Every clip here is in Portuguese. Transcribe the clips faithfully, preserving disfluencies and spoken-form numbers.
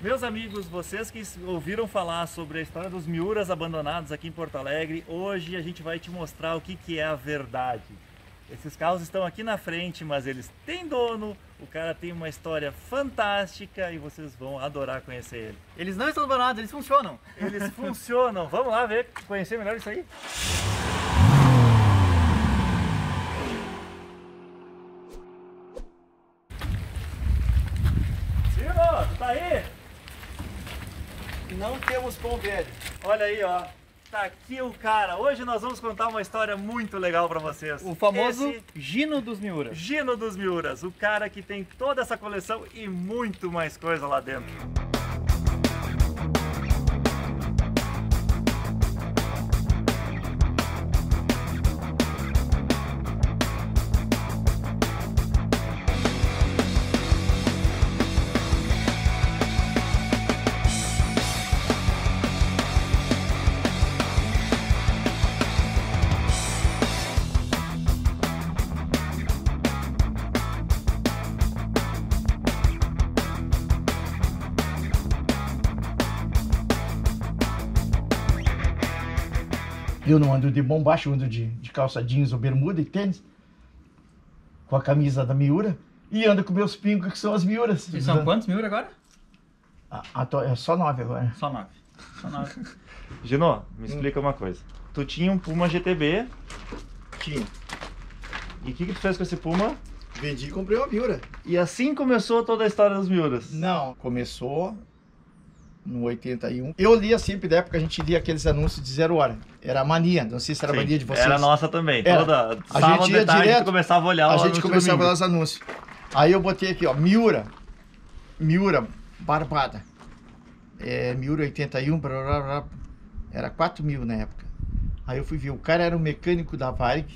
Meus amigos, vocês que ouviram falar sobre a história dos Miuras abandonados aqui em Porto Alegre, hoje a gente vai te mostrar o que, que é a verdade. Esses carros estão aqui na frente, mas eles têm dono, o cara tem uma história fantástica e vocês vão adorar conhecer ele. Eles não estão abandonados, eles funcionam. Eles funcionam, vamos lá ver, conhecer melhor isso aí? Gino, tu tá aí? Não temos pão velho. Olha aí, ó. Tá aqui o cara. Hoje nós vamos contar uma história muito legal pra vocês. O famoso Esse... Gino dos Miuras. Gino dos Miuras. O cara que tem toda essa coleção e muito mais coisa lá dentro. Eu não ando de bombacho, ando de, de calça jeans ou bermuda e tênis, com a camisa da Miura, e ando com meus pingos, que são as Miuras. E são quantos Miura agora? A, a, é só nove agora. Só nove. Só nove. Gino, me explica hum. uma coisa. Tu tinha um Puma G T B? Tinha. E o que, que tu fez com esse Puma? Vendi e comprei uma Miura. E assim começou toda a história dos Miuras? Não, começou... no oitenta e um. Eu lia sempre, da época a gente lia aqueles anúncios de zero hora. Era a mania, não sei se era Sim, mania de vocês. Era nossa também. Era. Toda, a gente ia tarde, direto, começava a olhar A gente começava domingo. a olhar os anúncios. Aí eu botei aqui, ó, Miura. Miura, barbada. É, Miura oitenta e um, blá, blá, blá. Era quatro mil na época. Aí eu fui ver, o cara era um mecânico da Varig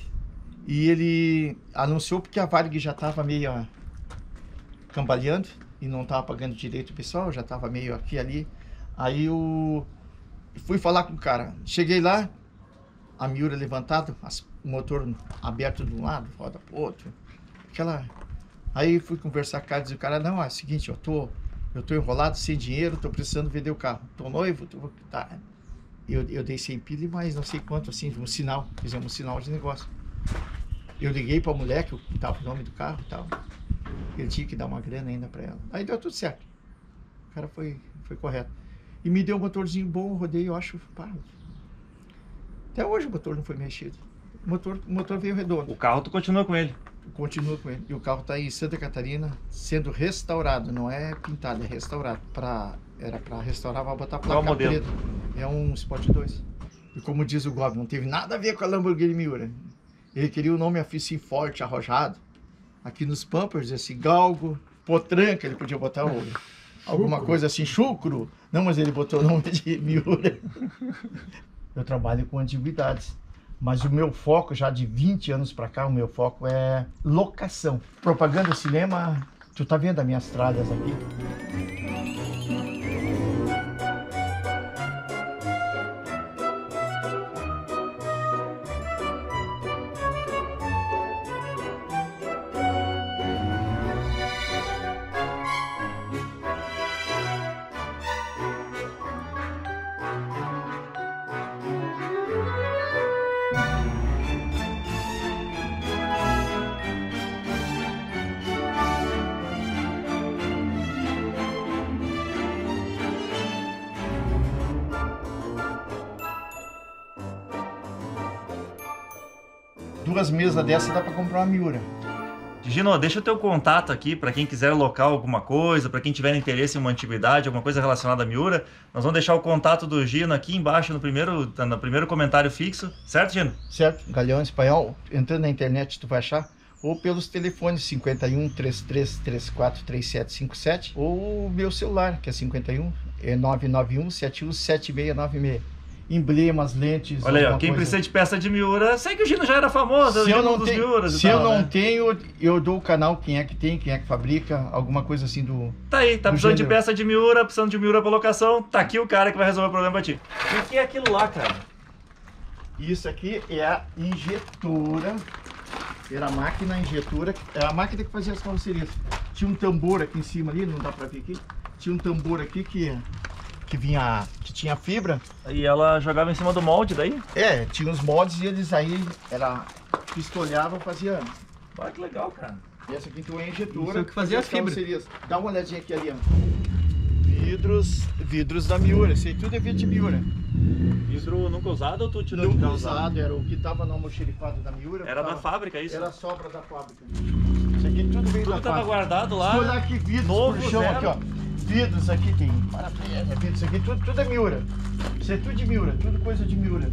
e ele anunciou porque a Varig já tava meio ó, cambaleando e não tava pagando direito o pessoal, já tava meio aqui ali. Aí eu fui falar com o cara, cheguei lá, a Miura levantada, o motor aberto de um lado, roda pro outro, aquela... Aí fui conversar com o cara, disse o cara, não, é o seguinte, eu tô, eu tô enrolado, sem dinheiro, tô precisando vender o carro, tô noivo, tô... Tá. Eu, eu dei sem pilha, mas não sei quanto, assim, um sinal, fizemos um sinal de negócio. Eu liguei pra mulher, que eu tava o nome do carro e tal, ele tinha que dar uma grana ainda pra ela, aí deu tudo certo, o cara foi, foi correto. E me deu um motorzinho bom, rodei, eu acho, pá. Até hoje o motor não foi mexido. O motor, o motor veio redondo. O carro tu continua com ele? Continua com ele. E o carro tá aí em Santa Catarina, sendo restaurado, não é pintado, é restaurado. Pra, era para restaurar, vai botar placa Qual preta. É um Sport dois. E como diz o Gobbi, não teve nada a ver com a Lamborghini Miura. Ele queria o um nome assim forte, arrojado. Aqui nos Pampers, assim, galgo, potranca, ele podia botar o... Alguma chucro. coisa assim, chucro. Não, mas ele botou o nome de Miura. Eu trabalho com antiguidades, mas o meu foco já de vinte anos pra cá, o meu foco é locação. Propaganda, cinema, tu tá vendo as minhas tralhas aqui? Duas mesas dessa dá para comprar uma Miura. Gino, deixa o teu contato aqui para quem quiser local alguma coisa, para quem tiver interesse em uma antiguidade, alguma coisa relacionada à Miura. Nós vamos deixar o contato do Gino aqui embaixo no primeiro, no primeiro comentário fixo. Certo, Gino? Certo. Galeão Espanhol, entrando na internet tu vai achar. Ou pelos telefones cinquenta e um, trinta e três, trinta e quatro, trinta e sete, cinquenta e sete. Ou o meu celular, que é cinquenta e um, nove nove um, setenta e um, sete seis nove seis. Emblemas, lentes... Olha aí, ó, quem coisa. precisa de peça de Miura... Sei que o Gino já era famoso, se eu não, tenho, Miuras se eu tal, não né? tenho, eu dou o canal, quem é que tem, quem é que fabrica, alguma coisa assim do... Tá aí, tá precisando gênero. de peça de Miura, precisando de Miura pra locação, tá aqui o cara que vai resolver o problema pra ti. O que é aquilo lá, cara? Isso aqui é a injetora, era a máquina injetora, é a máquina que fazia as carrocerias. Tinha um tambor aqui em cima ali, não dá pra ver aqui. tinha um tambor aqui que, que, vinha, que tinha fibra. E ela jogava em cima do molde daí? É, tinha os moldes e eles aí, era pistolhava, fazia... Olha que legal, cara. E essa aqui então é injetora. Isso que fazia as fibras. Dá uma olhadinha aqui ali, ó. Vidros, vidros da Miura, isso aí tudo é vidro de Miura. Vidro nunca usado ou tu tirou nunca de Nunca usado, usado, era o que tava no almoxerifado da Miura. Era tava, da fábrica isso? Era a sobra da fábrica. Isso aqui tudo veio tudo da tava fábrica. Guardado lá. Olha aqui, vidros novo por chão, aqui ó. Vidros aqui tem, maravilha, vidros aqui, tudo, tudo é Miura. Isso é tudo de Miura, tudo coisa de Miura.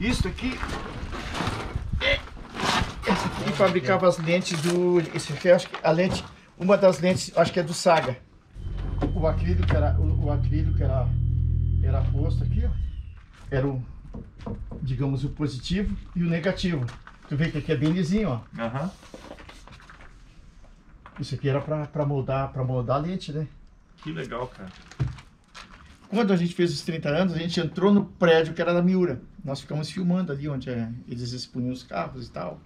Isso aqui... Esse aqui fabricava as lentes do... Esse aqui, acho que a lente... Uma das lentes, acho que é do Saga. O acrílico era... O, o acrílico era... Era posto aqui, ó. Era o... Digamos, o positivo e o negativo. Tu vê que aqui é bem lisinho, ó. Uhum. Isso aqui era pra, pra, moldar, pra moldar a lente, né? Que legal, cara. Quando a gente fez os trinta anos, a gente entrou no prédio que era da Miura. Nós ficamos filmando ali, onde é, eles expunham os carros e tal.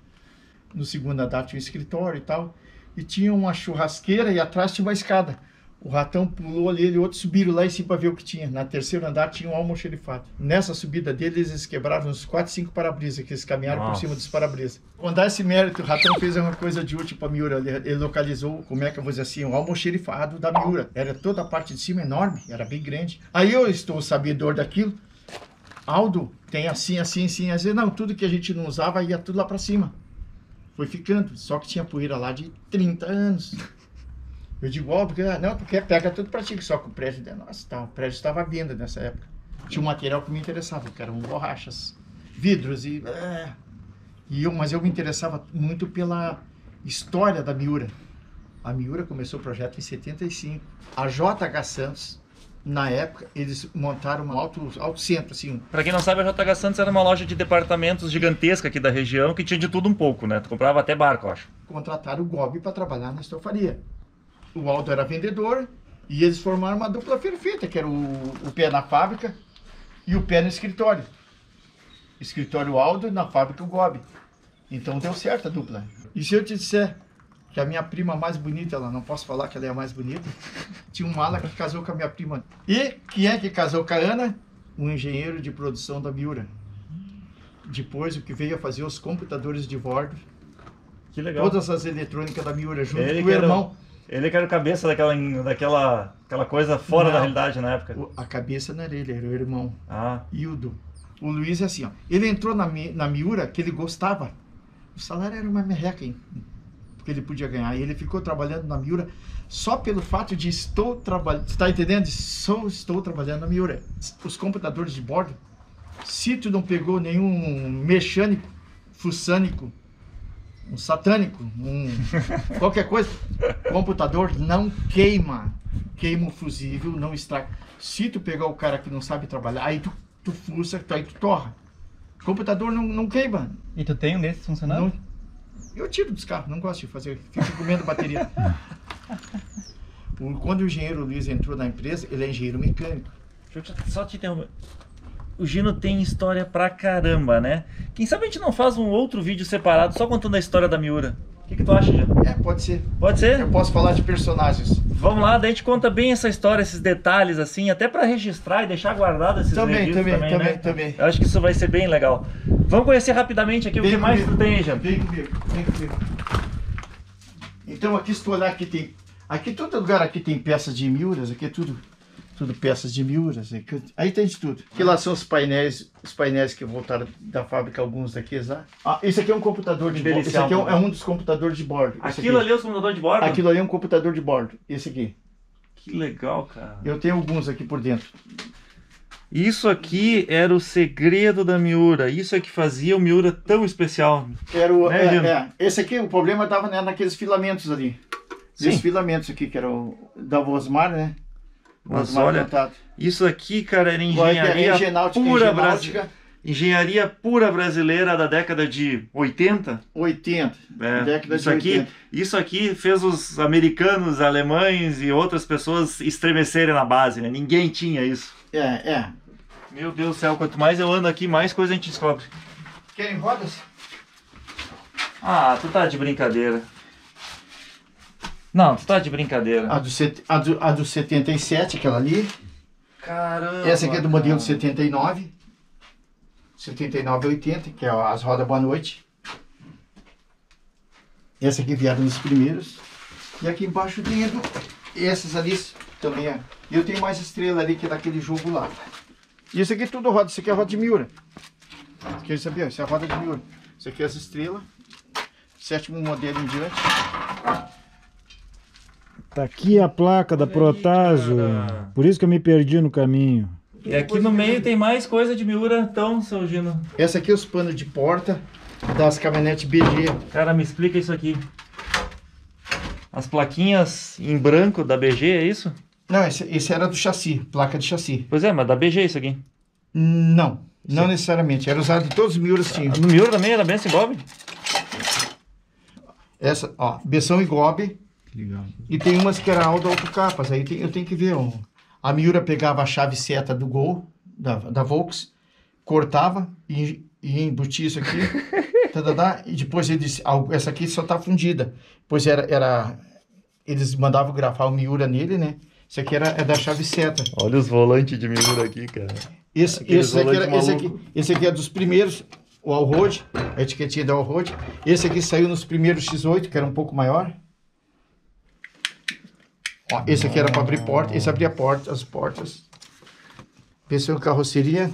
No segundo andar tinha um escritório e tal. E tinha uma churrasqueira e atrás tinha uma escada. O ratão pulou ali, ele e outro subiram lá em cima para ver o que tinha. Na terceiro andar tinha um almoxerifado. Nessa subida deles, eles quebraram uns quatro, cinco para-brisa, que eles caminharam Nossa. Por cima dos para-brisa. Quando dá esse mérito, o ratão fez uma coisa de útil para a Miura. Ele, ele localizou, como é que eu vou dizer assim, um almoxerifado da Miura. Era toda a parte de cima enorme, era bem grande. Aí eu estou sabedor daquilo. Aldo, tem assim, assim, assim, assim. Não, tudo que a gente não usava ia tudo lá para cima. Foi ficando, só que tinha poeira lá de trinta anos. Eu digo, ó, porque, não, porque pega tudo pra ti, só que o prédio da nossa, tá, o prédio estava à venda nessa época. Tinha um material que me interessava, que eram borrachas, vidros e... É, e eu, mas eu me interessava muito pela história da Miura. A Miura começou o projeto em setenta e cinco. A J H. Santos, na época, eles montaram um alto, alto centro, assim. Pra quem não sabe, a J H. Santos era uma loja de departamentos gigantesca aqui da região, que tinha de tudo um pouco, né? Tu comprava até barco, eu acho. Contrataram o Gobbi pra trabalhar na estofaria. O Aldo era vendedor e eles formaram uma dupla perfeita, que era o, o pé na fábrica e o pé no escritório. Escritório Aldo, na fábrica o Gobbi. Então deu certo a dupla. E se eu te disser... Que a minha prima mais bonita, ela não posso falar que ela é a mais bonita. Tinha um mala que casou com a minha prima. E quem é que casou com a Ana? Um engenheiro de produção da Miura. Depois o que veio a fazer os computadores de bordo. Que legal. Todas as eletrônicas da Miura junto ele com o irmão. Era, ele que era o cabeça daquela, daquela aquela coisa fora não, da realidade na época. A cabeça não era ele, era o irmão. Ah. Ildo. O Luiz é assim, ó. Ele entrou na, na Miura que ele gostava. O salário era uma merreca, hein? Que ele podia ganhar, e ele ficou trabalhando na Miura só pelo fato de estou trabalhando, está entendendo? Só estou trabalhando na Miura. Os computadores de bordo, se tu não pegou nenhum mecânico, fuçânico, um satânico, um qualquer coisa, computador não queima, queima o fusível, não estraga. Se tu pegar o cara que não sabe trabalhar, aí tu, tu fuça, aí tu torra. Computador não, não queima. E tu tem um desses funcionando? Não, eu tiro dos carros, não gosto de fazer, fico comendo bateria. O, quando o engenheiro Luiz entrou na empresa, ele é engenheiro mecânico. Deixa eu te, só te interromper. O Gino tem história pra caramba, né? Quem sabe a gente não faz um outro vídeo separado só contando a história da Miura. O que, que tu acha, Gino? É, pode ser. Pode ser? Eu posso falar de personagens. Vamos lá, daí a gente conta bem essa história, esses detalhes, assim, até pra registrar e deixar guardado esses também, registros também, também, né? também, também. Eu acho que isso vai ser bem legal. Vamos conhecer rapidamente aqui vem o que comigo, mais tu tem, Jean. Vem comigo, vem comigo. Então aqui, se tu olhar, aqui tem... Aqui todo lugar aqui tem peças de Miuras, aqui é tudo, tudo peças de Miuras. Aqui, aí tem de tudo. Aqui lá são os painéis, os painéis que voltaram da fábrica, alguns daqui lá. Ah, esse aqui é um computador de bordo. Esse aqui é um, é um dos computadores de bordo. Aquilo ali é um computador de bordo? Aquilo ali é um computador de bordo, esse aqui. Que legal, cara. Eu tenho alguns aqui por dentro. Isso aqui era o segredo da Miura, isso é que fazia o Miura tão especial. Era o, né, é, é. Esse aqui, o problema estava, né, naqueles filamentos ali. Sim. Esses filamentos aqui, que era o da Vosmar, né? Mas olha, isso aqui, cara, era engenharia pura brasileira. Engenharia pura brasileira da década de oitenta? oitenta, é, década isso de aqui, oitenta. Isso aqui fez os americanos, alemães e outras pessoas estremecerem na base, né? Ninguém tinha isso. É, é. Meu Deus do céu, quanto mais eu ando aqui, mais coisa a gente descobre. Querem rodas? Ah, tu tá de brincadeira. Não, tu tá de brincadeira. A do, a do, a do setenta e sete, aquela ali. Caramba. Essa aqui é do modelo cara. setenta e nove. setenta e nove e oitenta, que é as rodas Boa Noite. Essa aqui vieram nos primeiros. E aqui embaixo tem essas ali também. É. Eu tenho mais estrela ali, que é daquele jogo lá. Isso aqui tudo roda. Isso aqui é a roda de Miura. Quer saber? Isso é a roda de Miura. Isso aqui é as estrelas. Sétimo modelo em diante. Tá aqui a placa da Protásio. Por isso que eu me perdi no caminho. E aqui no meio tem mais coisa de Miura, então, seu Gino. Essa aqui é os panos de porta das caminhonetes B G. Cara, me explica isso aqui. As plaquinhas em branco da B G, é isso? Não, esse, esse era do chassi, placa de chassi. Pois é, mas da B G isso aqui? Não, sim. Não necessariamente. Era usado em todos os Miuras que tinha. No Miura também era benção e Gobbi? Essa, ó, benção e Gobbi. Legal. E tem umas que era Aldo autocapas, aí tem, eu tenho que ver, ó. A Miura pegava a chave seta do Gol, da, da Volks, cortava e, e embutia isso aqui, tadadá, e depois eles, essa aqui só tá fundida, pois era, era, eles mandavam gravar o Miura nele, né? Isso aqui era, é da chave seta. Olha os volantes de Miura aqui, cara. Esse, esse, aqui, era, esse, aqui, esse aqui é dos primeiros, o Allroad, a etiquetinha da Allroad. Esse aqui saiu nos primeiros X oito, que era um pouco maior. Ó, esse aqui era para abrir porta, esse abria porta, as portas. Pensou em carroceria.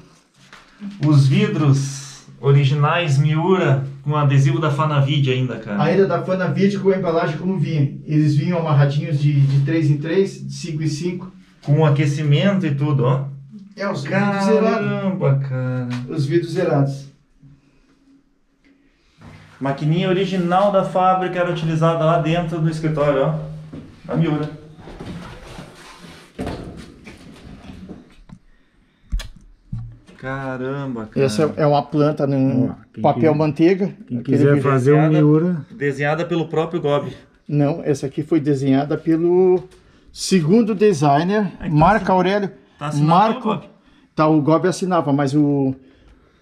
Os vidros originais Miura com adesivo da Fanavide ainda, cara. Ainda da Fanavide com a embalagem como vinha. Eles vinham amarradinhos de, de três em três, de cinco em cinco. Com aquecimento e tudo, ó. É, os vidros zerados. Caramba, cara. Os vidros zerados. Maquininha original da fábrica era utilizada lá dentro do escritório, ó. A Miura. Caramba, cara. Essa é uma planta num oh, papel que... manteiga. Quem quiser fazer um Miura. Desenhada pelo próprio Gobbi. Não, essa aqui foi desenhada pelo segundo designer, é, Marco tá Aurélio. Tá Marco, pelo Gobbi. Tá, o Gobbi assinava, mas o,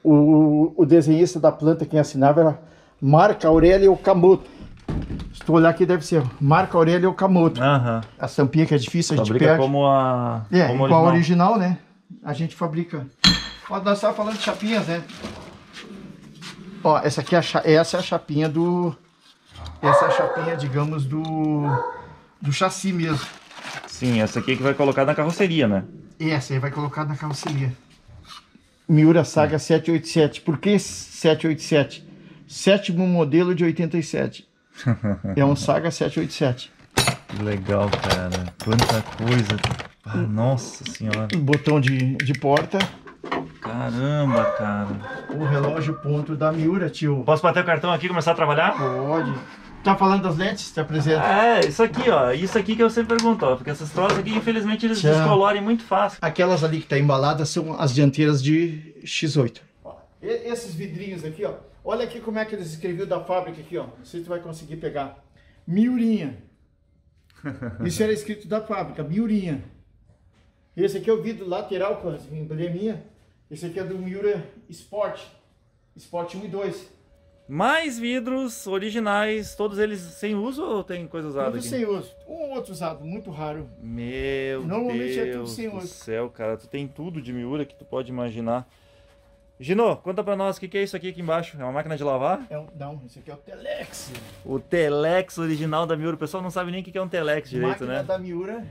o, o desenhista da planta quem assinava era Marco Aurélio Okamoto. Se tu olhar aqui deve ser Marco Aurélio Okamoto. Uhum. A tampinha que é difícil, a gente fabrica perde. Como a é, como original. A original, né? A gente fabrica. Ó, nós estávamos falando de chapinhas, né? Ó, essa aqui é a, essa é a chapinha do... Essa é a chapinha, digamos, do... Do chassi mesmo. Sim, essa aqui é que vai colocar na carroceria, né? Essa aí vai colocar na carroceria. Miura Saga é. sete oitenta e sete. Por que sete oitenta e sete? Sétimo modelo de oitenta e sete. É um Saga sete oitenta e sete. Que legal, cara. Quanta coisa. Ah, nossa senhora. Um botão de, de porta. Caramba, cara. O relógio ponto da Miura, tio. Posso bater o cartão aqui e começar a trabalhar? Pode. Tá falando das lentes? Te apresenta. É, isso aqui, ó. Isso aqui que eu sempre pergunto, ó. Porque essas troças aqui, infelizmente, eles Tchau. descolorem muito fácil. Aquelas ali que tá embaladas são as dianteiras de X oito. Ó, esses vidrinhos aqui, ó. Olha aqui como é que eles escreviam da fábrica aqui, ó. Não sei se tu vai conseguir pegar. Miurinha. Isso era escrito da fábrica, Miurinha. Esse aqui é o vidro lateral com as embleminha. Esse aqui é do Miura Sport, Sport um e dois. Mais vidros originais, todos eles sem uso ou tem coisa usada tudo aqui? Sem uso, um ou outro usado, muito raro. Meu Normalmente Deus é tudo sem do uso. Céu, cara, tu tem tudo de Miura que tu pode imaginar. Gino, conta pra nós, o que, que é isso aqui aqui embaixo? É uma máquina de lavar? É um, não, isso aqui é o Telex. O Telex original da Miura, o pessoal não sabe nem o que é um Telex direito, máquina né? Máquina da Miura.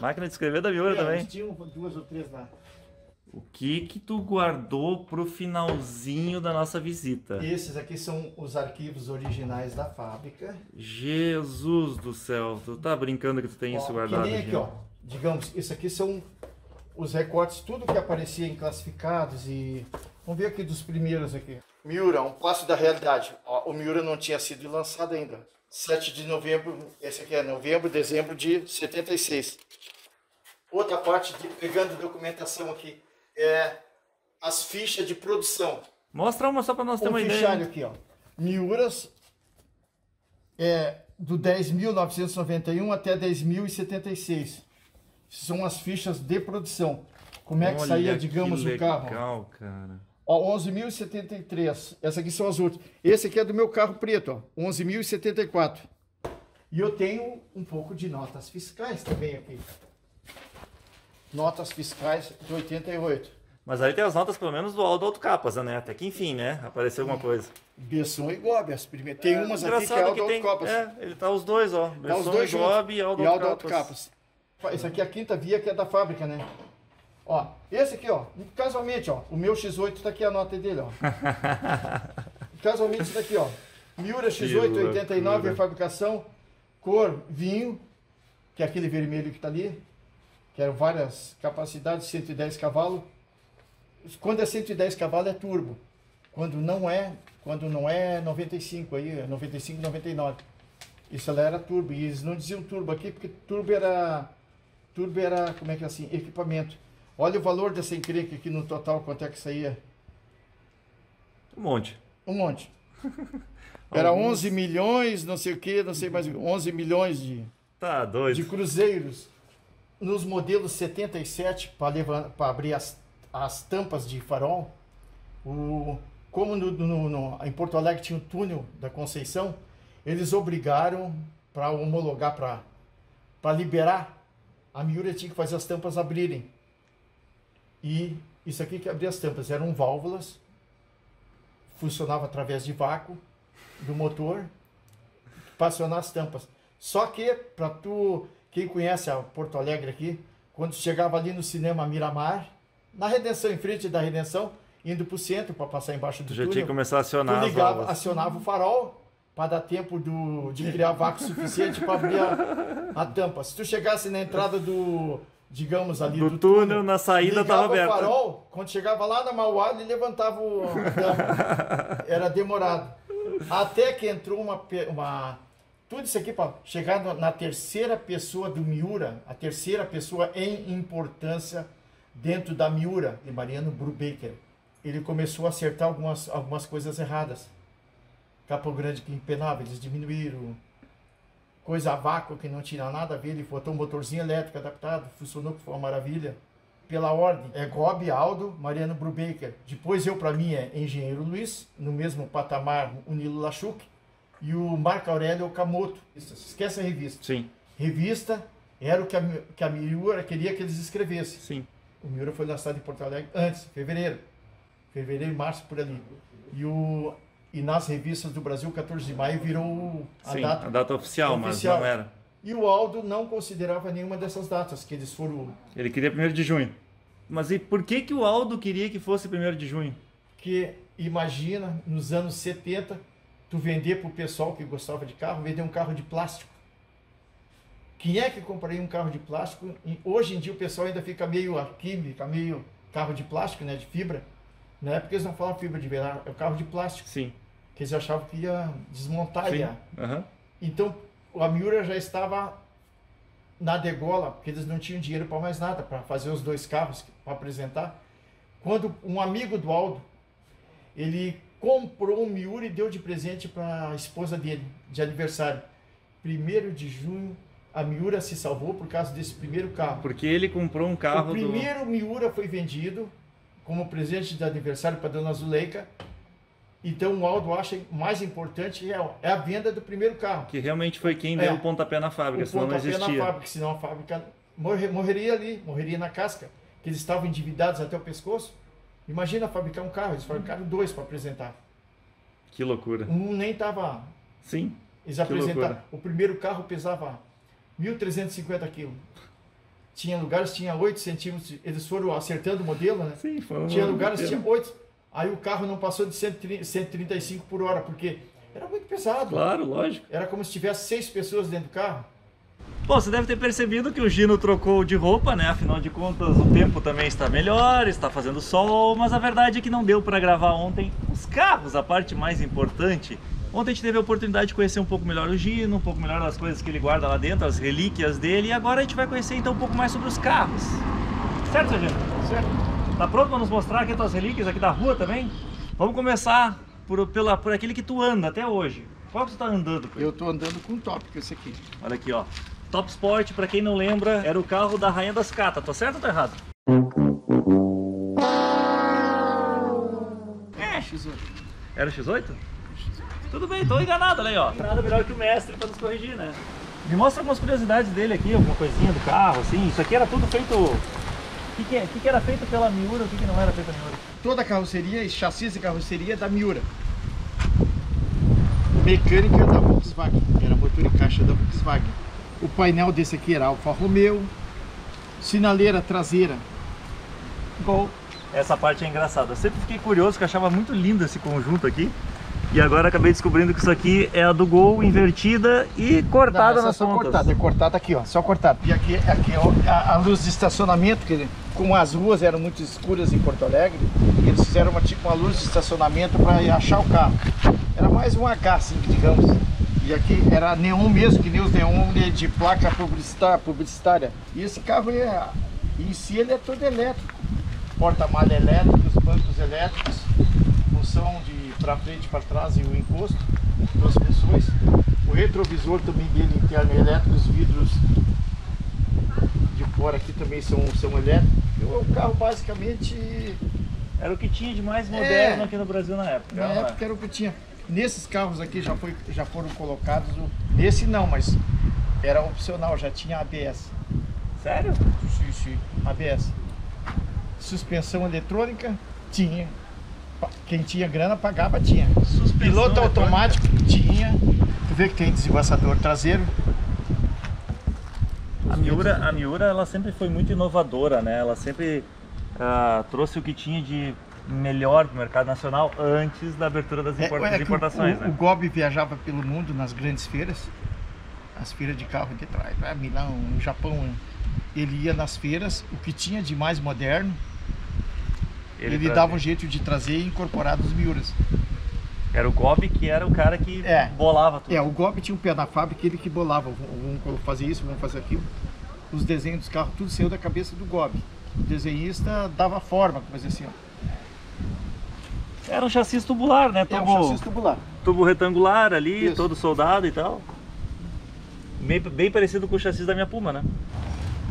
Máquina de escrever da Miura é, também. Tinha duas ou três lá. O que que tu guardou pro finalzinho da nossa visita? Esses aqui são os arquivos originais da fábrica. Jesus do céu, tu tá brincando que tu tem ó, isso guardado? Que nem aqui, ó. Digamos, isso aqui são os recortes, tudo que aparecia em classificados e... Vamos ver aqui dos primeiros aqui. Miura, um passo da realidade. Ó, o Miura não tinha sido lançado ainda. sete de novembro, esse aqui é novembro, dezembro de setenta e seis. Outra parte, de, pegando documentação aqui. É, as fichas de produção. Mostra uma só para nós ter um uma ideia. Um aqui, ó. Miuras, é, do dez mil novecentos e noventa e um até dez mil e setenta e seis. São as fichas de produção. Como é que Olha saía, digamos, que legal, o carro? Cara. Ó, onze mil e setenta e três. Essa aqui são as outras. Esse aqui é do meu carro preto, ó. onze mil e setenta e quatro. E eu tenho um pouco de notas fiscais também aqui. Notas fiscais de oitenta e oito. Mas aí tem as notas, pelo menos, do Aldo Autocapas, né? Até que enfim, né? Apareceu alguma coisa. Besson e Gobbi, as primeiras. Tem é, umas aqui que é Aldo Autocapas. É, ele tá os dois, ó. Tá Besson os dois e Gobbi e Aldo Autocapas. Isso aqui é a quinta via que é da fábrica, né? Ó, esse aqui, ó. Casualmente, ó. O meu X oito tá aqui, a nota dele, ó. Casualmente, isso daqui, ó. Miura X oito, oitenta e nove, a fabricação. Cor vinho, que é aquele vermelho que tá ali. Que eram várias capacidades, cento e dez cavalos. Quando é cento e dez cavalos é turbo. Quando não é, quando não é noventa e cinco, aí, noventa e cinco, noventa e nove. Isso ela era turbo. E eles não diziam turbo aqui, porque turbo era. Turbo era, como é que é assim? Equipamento. Olha o valor dessa encrenca aqui no total, quanto é que saía? Um monte. Um monte. Era onze milhões, não sei o que, não sei mais, onze milhões de, tá doido. De cruzeiros. Nos modelos setenta e sete, para abrir as, as tampas de farol, o, como no, no, no, em Porto Alegre tinha o túnel da Conceição, eles obrigaram para homologar, para liberar, a Miura tinha que fazer as tampas abrirem. E isso aqui que abria as tampas eram válvulas, funcionava através de vácuo do motor, para acionar as tampas. Só que, para tu, quem conhece a Porto Alegre aqui, quando chegava ali no cinema Miramar, na Redenção, em frente da Redenção, indo para o centro para passar embaixo do já túnel, tinha que começar a acionar, tu ligava, as acionava o farol para dar tempo do, de criar vácuo suficiente para abrir a, a tampa. Se tu chegasse na entrada do... digamos ali do, do túnel, túnel, na saída estava aberto. O farol, quando chegava lá na Mauá, ele levantava o... Era demorado. Até que entrou uma... uma... Tudo isso aqui para chegar na terceira pessoa do Miura, a terceira pessoa em importância dentro da Miura, de Mariano Brubaker. Ele começou a acertar algumas, algumas coisas erradas. Capô grande que empenava, eles diminuíram... Coisa a vácuo que não tinha nada a ver, ele botou um motorzinho elétrico adaptado, funcionou, que foi uma maravilha. Pela ordem, é Gobbi, Aldo, Mariano Brubaker. Depois eu, para mim, é engenheiro Luiz, no mesmo patamar o Nilo Lachuque e o Marco Aurélio Okamoto. Esquece a revista. Sim. Revista era o que a, que a Miura queria que eles escrevessem. Sim. O Miura foi lançado em Porto Alegre antes, fevereiro. Fevereiro, março, por ali. E o... E nas revistas do Brasil, quatorze de maio, virou a, sim, data, a data oficial, oficial, mas não era. E o Aldo não considerava nenhuma dessas datas, que eles foram... Ele queria primeiro de junho. Mas e por que, que o Aldo queria que fosse primeiro de junho? Porque, imagina, nos anos setenta, tu vender para o pessoal que gostava de carro, vender um carro de plástico. Quem é que compraria um carro de plástico? E hoje em dia o pessoal ainda fica meio química, meio carro de plástico, né, de fibra. Na época eles não falavam fibra de verdade, é o carro de plástico. Sim. Que eles achavam que ia desmontar. Sim. Ia. Uhum. Então a Miura já estava na degola, porque eles não tinham dinheiro para mais nada, para fazer os dois carros, para apresentar. Quando um amigo do Aldo, ele comprou um Miura e deu de presente para a esposa dele, de aniversário. primeiro de junho, a Miura se salvou por causa desse primeiro carro. Porque ele comprou um carro... O primeiro do... Miura foi vendido como presente de aniversário para a dona Zuleika. Então o Aldo acha mais importante é a venda do primeiro carro. Que realmente foi quem deu é, o pontapé na fábrica, senão não existia. O pontapé na fábrica, senão a fábrica morrer, morreria ali, morreria na casca, que eles estavam endividados até o pescoço. Imagina fabricar um carro, eles fabricaram dois para apresentar. Que loucura. Um nem estava... Sim, eles apresentaram. Loucura. O primeiro carro pesava mil trezentos e cinquenta quilos. Tinha lugares, tinha oito centímetros, eles foram acertando o modelo, né? Sim, foram. Tinha lugares, tinha oito, aí o carro não passou de cento e trinta e cinco por hora, porque era muito pesado. Claro, lógico. Era como se tivesse seis pessoas dentro do carro. Bom, você deve ter percebido que o Gino trocou de roupa, né? Afinal de contas, o tempo também está melhor, está fazendo sol, mas a verdade é que não deu para gravar ontem os carros, a parte mais importante. Ontem a gente teve a oportunidade de conhecer um pouco melhor o Gino, um pouco melhor das coisas que ele guarda lá dentro, as relíquias dele. E agora a gente vai conhecer então um pouco mais sobre os carros. Certo, seu Gino? Certo. Tá pronto para nos mostrar aqui as tuas relíquias aqui da rua também? Vamos começar por, pela, por aquele que tu anda até hoje. Qual que tu tá andando? Pedro? Eu tô andando com um top, que é esse aqui. Olha aqui, ó. Top Sport, pra quem não lembra, era o carro da Rainha das Catas. Tô certo ou tô errado? É, X oito. Era o X oito? Tudo bem, tô enganado, né, ó. Nada melhor que o mestre para nos corrigir, né? Me mostra algumas curiosidades dele aqui, alguma coisinha do carro, assim. Isso aqui era tudo feito... O que, que, é? que, que era feito pela Miura, o que, que não era feito pela Miura? Toda a carroceria, chassis e carroceria da Miura. Mecânica da Volkswagen, era motor e caixa da Volkswagen. O painel desse aqui era Alfa Romeo. Sinaleira traseira, Gol. Essa parte é engraçada. Eu sempre fiquei curioso, que eu achava muito lindo esse conjunto aqui. E agora acabei descobrindo que isso aqui é a do Gol invertida e cortada. Não, essa nas é só pontas. Cortada, é cortada aqui, ó, só cortada. E aqui, aqui ó, a, a luz de estacionamento, que como as ruas eram muito escuras em Porto Alegre, eles fizeram uma, tipo uma luz de estacionamento para achar o carro. Era mais um H, assim, digamos. E aqui era neon mesmo, que nem os neon de placa publicitária. publicitária. E esse carro é, em si ele é todo elétrico. Porta-malha elétrico, os bancos elétricos, função de para frente, para trás e o encosto, transmissões, o retrovisor também dele interno elétrico, os vidros de fora aqui também são, são elétricos. O carro basicamente era o que tinha de mais moderno é, aqui no Brasil na época. Na época era? era o que tinha. Nesses carros aqui já, foi, já foram colocados, nesse não, mas era opcional, já tinha A B S. Sério? Sim, sim. A B S. Suspensão eletrônica tinha. Quem tinha grana pagava, tinha. Suspensão piloto automático, tinha. Tu vê que tem desembaçador traseiro. A Miura, a Miura ela sempre foi muito inovadora, né? Ela sempre uh, trouxe o que tinha de melhor para o mercado nacional antes da abertura das, import é, é das importações. O, né? o Gobbi viajava pelo mundo nas grandes feiras, as feiras de carro de trás, Milão, Japão. Ele ia nas feiras, o que tinha de mais moderno. Ele, ele dava um jeito de trazer e incorporar os Miuras. Era o Gobbi que era o cara que é. bolava tudo. É, o Gobbi tinha um pé na fábrica, ele que bolava. Vamos fazer isso, vamos fazer aquilo. Os desenhos dos carros, tudo saiu da cabeça do Gobbi. O desenhista dava forma, fazia assim, ó. Era um chassi tubular, né? Tubo, é um chassi tubular. Tubo retangular ali, isso. Todo soldado e tal. Bem, bem parecido com o chassi da minha Puma, né?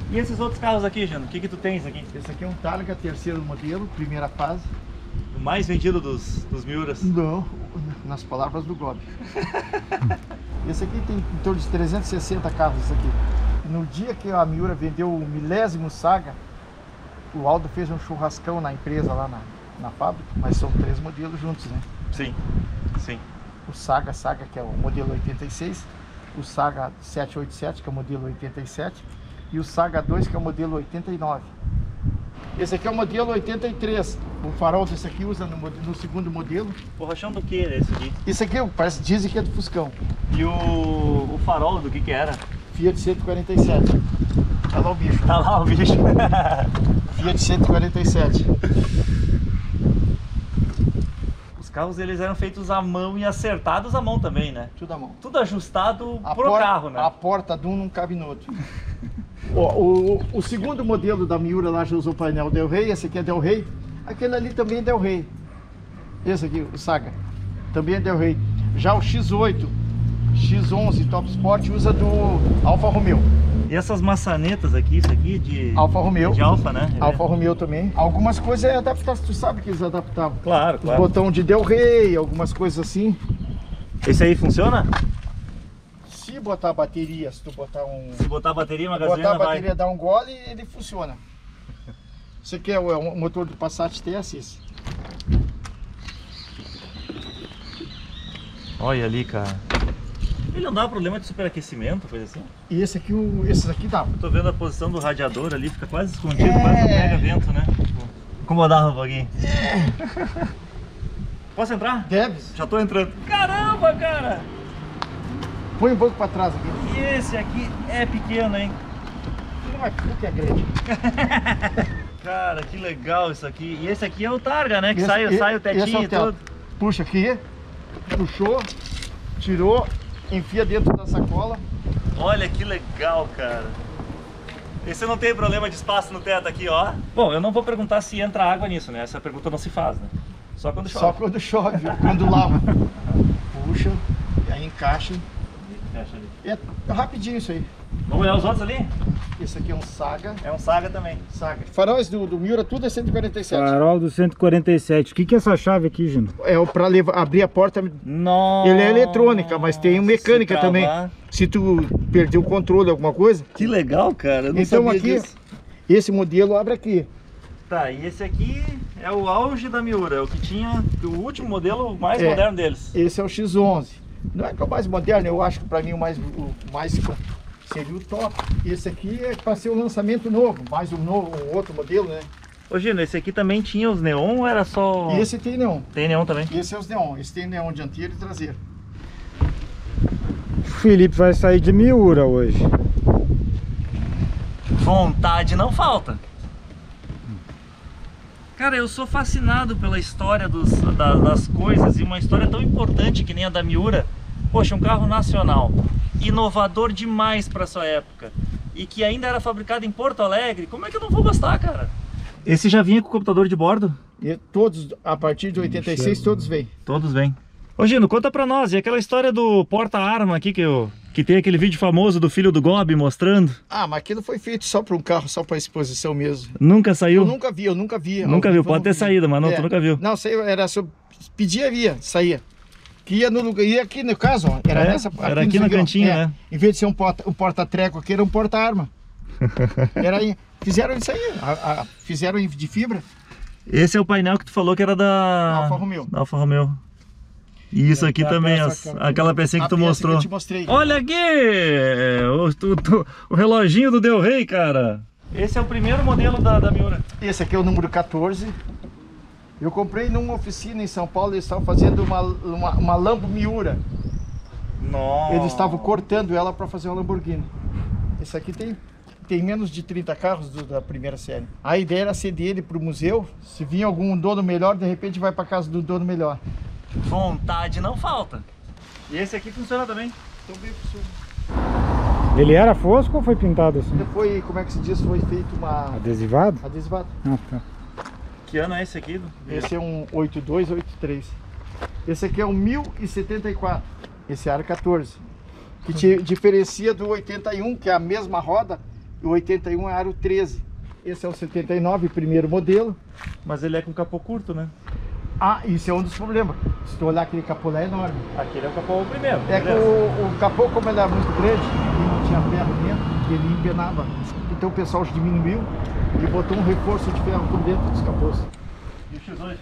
E esses outros carros aqui, Gino? O que que tu tens aqui? Esse aqui é um Targa, terceiro modelo, primeira fase. O mais vendido dos, dos Miuras? Não, nas palavras do Gobbi. Esse aqui tem em torno de trezentos e sessenta carros, esse aqui. No dia que a Miura vendeu o milésimo Saga, o Aldo fez um churrascão na empresa, lá na, na fábrica, mas são três modelos juntos, né? Sim, sim. O Saga, Saga que é o modelo oitenta e seis, o Saga sete oitenta e sete, que é o modelo oitenta e sete, e o Saga dois, que é o modelo oitenta e nove. Esse aqui é o modelo oitenta e três. O farol desse aqui usa no, no segundo modelo. Borrachão do que era esse aqui? Esse aqui parece, dizem que é do Fuscão. E o, o farol do que que era? Fiat cento e quarenta e sete. Tá lá o bicho. Tá lá o bicho. Fiat cento e quarenta e sete. Os carros eles eram feitos à mão e acertados à mão também, né? Tudo à mão. Tudo ajustado a pro porta, carro, né? A porta de um não cabe no outro. O, o, o segundo modelo da Miura lá já usou o painel Del Rey, esse aqui é Del Rey, aquele ali também é Del Rey. Esse aqui, o Saga, também é Del Rey. Já o X oito, X onze Top Sport usa do Alfa Romeo. E essas maçanetas aqui, isso aqui de Alfa Romeo, de Alfa, né? Alfa Romeo também. Algumas coisas é adaptar, tu sabe que eles adaptavam. Claro, claro. O botão de Del Rey, algumas coisas assim. Esse aí funciona? Se botar a bateria, se tu botar um... Se botar a bateria, uma gasolina, botar a bateria, vai... dar um gole e ele funciona. Esse aqui é o, é o motor do Passat T S. Esse. Olha ali, cara. Ele não dá problema de superaquecimento, coisa assim? E esse aqui, o, esse aqui dá. Eu tô vendo a posição do radiador ali, fica quase escondido, é... quase não pega vento, né? Incomodava um pouquinho. É... Posso entrar? Deves. Já tô entrando. Caramba, cara! Põe um pouco para trás aqui. E esse aqui é pequeno, hein? Não é porque é grande. Cara, que legal isso aqui. E esse aqui é o Targa, né? Que esse, sai, e, sai o tetinho é e tudo. Puxa aqui, puxou, tirou, enfia dentro da sacola. Olha que legal, cara. Esse não tem problema de espaço no teto aqui, ó. Bom, eu não vou perguntar se entra água nisso, né? Essa pergunta não se faz, né? Só quando chove. Só quando chove, quando lava. Puxa, e aí encaixa. É rapidinho isso aí. Vamos olhar os outros ali? Esse aqui é um Saga. É um Saga também. Saga. Faróis do, do Miura, tudo é cento e quarenta e sete. Farol do cento e quarenta e sete. O que, que é essa chave aqui, Gino? É pra levar, abrir a porta. Nossa. Ele é eletrônica, mas tem mecânica se também. Se tu perder o controle, alguma coisa. Que legal, cara. Eu não então sabia aqui, disso. Esse modelo abre aqui. Tá, e esse aqui é o auge da Miura. O que tinha, o último modelo mais é, moderno deles. Esse é o X onze. Não é que é o mais moderno, eu acho que pra mim o mais... O mais... seria o top. Esse aqui é para ser um lançamento novo, mais um novo, um outro modelo, né? Ô Gino, esse aqui também tinha os neon ou era só... Esse tem neon. Tem neon também? Esse é os neon, esse tem neon dianteiro e traseiro. O Felipe vai sair de Miura hoje. Vontade não falta. Cara, eu sou fascinado pela história dos, da, das coisas, e uma história tão importante que nem a da Miura. Poxa, um carro nacional, inovador demais para sua época, e que ainda era fabricado em Porto Alegre. Como é que eu não vou gostar, cara? Esse já vinha com o computador de bordo? E todos, a partir de oitenta e seis, todos vêm. Todos vêm. Ô Gino, conta pra nós, e aquela história do porta-arma aqui que, eu, que tem aquele vídeo famoso do filho do Gobbi mostrando? Ah, mas aquilo foi feito só pra um carro, só pra exposição mesmo. Nunca saiu? Eu nunca vi, eu nunca vi. Nunca viu, pode ter saído, mas não, é. Tu nunca viu. Não, saiu, era só, pedia, via, saía. Que ia no lugar, e aqui no caso, ó, era, é, nessa, aqui era aqui na cantinha, é, né? Em vez de ser um porta-treco, um porta aqui era um porta-arma. Fizeram isso aí, a, a, fizeram de fibra. Esse é o painel que tu falou que era da Alfa Romeo. Da Alfa Romeo. E isso é, aqui também, peça, as, aquela pecinha que tu mostrou. Que eu te mostrei, olha aqui! O, tu, tu, o reloginho do Del Rey, cara. Esse é o primeiro modelo da, da Miura. Esse aqui é o número quatorze. Eu comprei numa oficina em São Paulo, eles estavam fazendo uma, uma, uma Lambo Miura. Nossa. Eles estavam cortando ela para fazer uma Lamborghini. Esse aqui tem, tem menos de trinta carros do, da primeira série. A ideia era ceder ele para o museu, se vir algum dono melhor, de repente vai para casa do dono melhor. Vontade não falta. E esse aqui funciona também? Também funciona. Ele era fosco ou foi pintado assim? Foi, como é que se diz, foi feito uma... Adesivado? Adesivado. Ah, tá. Que ano é esse aqui? Esse é um oito dois, oito três. Esse aqui é um mil e setenta e quatro. Esse é aro quatorze. Que te diferencia do oitenta e um, que é a mesma roda. O oitenta e um é aro treze. Esse é o setenta e nove, primeiro modelo. Mas ele é com capô curto, né? Ah, isso é um dos problemas. Se tu olhar aquele capô lá, é enorme. Aquele é o capô primeiro. É que o, o capô, como ele era muito grande, ele não tinha ferro dentro, ele empenava. Então o pessoal diminuiu e botou um reforço de ferro por dentro dos capôs. E o X dois?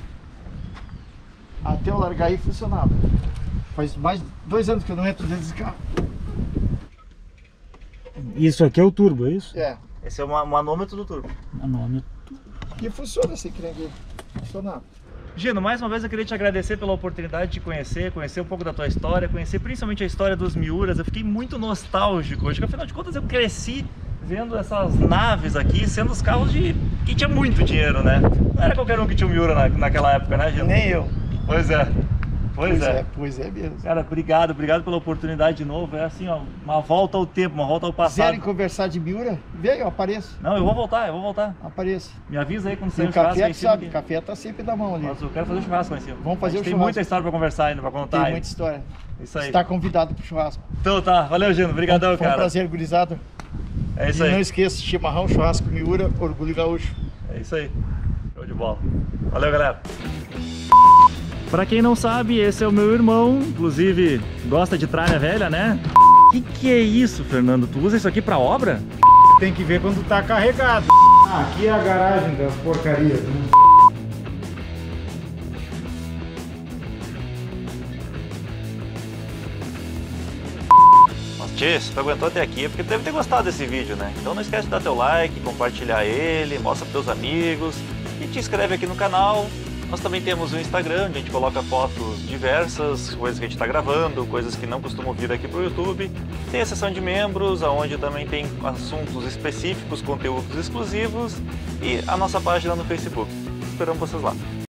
Até eu largar aí funcionava. Faz mais de dois anos que eu não entro dentro desse carro. Isso aqui é o turbo, é isso? É. Esse é o manômetro do turbo. Manômetro. E funciona esse crank. Funcionava. Gino, mais uma vez eu queria te agradecer pela oportunidade de conhecer, conhecer um pouco da tua história, conhecer principalmente a história dos Miuras. Eu fiquei muito nostálgico hoje, porque afinal de contas eu cresci vendo essas naves aqui, sendo os carros de que tinha muito dinheiro, né? Não era qualquer um que tinha um Miura na, naquela época, né, Gino? Nem eu. Pois é. Pois, pois é. é. Pois é mesmo. Cara, obrigado, obrigado pela oportunidade de novo. É assim, ó, uma volta ao tempo, uma volta ao passado. Querem conversar de Miura? Vem, eu apareço. Não, eu vou voltar, eu vou voltar. Apareço. Me avisa aí quando você tem um churrasco aí em cima. Sabe, o café tá sempre na mão ali. Mas eu quero fazer o churrasco lá em cima. Vamos fazer o churrasco. Tem muita história pra conversar ainda, pra contar. Tem muita história. Isso aí. Você tá convidado pro churrasco. Então tá, valeu, Gino. Obrigadão, cara. Foi um prazer, gurizado. É isso aí. E não esqueça, chimarrão, churrasco, Miura, orgulho gaúcho. É isso aí. Show de bola. Valeu, galera. Pra quem não sabe, esse é o meu irmão. Inclusive, gosta de tralha velha, né? Que que é isso, Fernando? Tu usa isso aqui pra obra? Tem que ver quando tá carregado. Aqui é a garagem das porcarias. Tchê, se tu aguentou até aqui é porque tu deve ter gostado desse vídeo, né? Então não esquece de dar teu like, compartilhar ele, mostra pros teus amigos e te inscreve aqui no canal. Nós também temos o Instagram, onde a gente coloca fotos diversas, coisas que a gente está gravando, coisas que não costumam vir aqui pro YouTube. Tem a seção de membros, onde também tem assuntos específicos, conteúdos exclusivos, e a nossa página no Facebook. Esperamos vocês lá.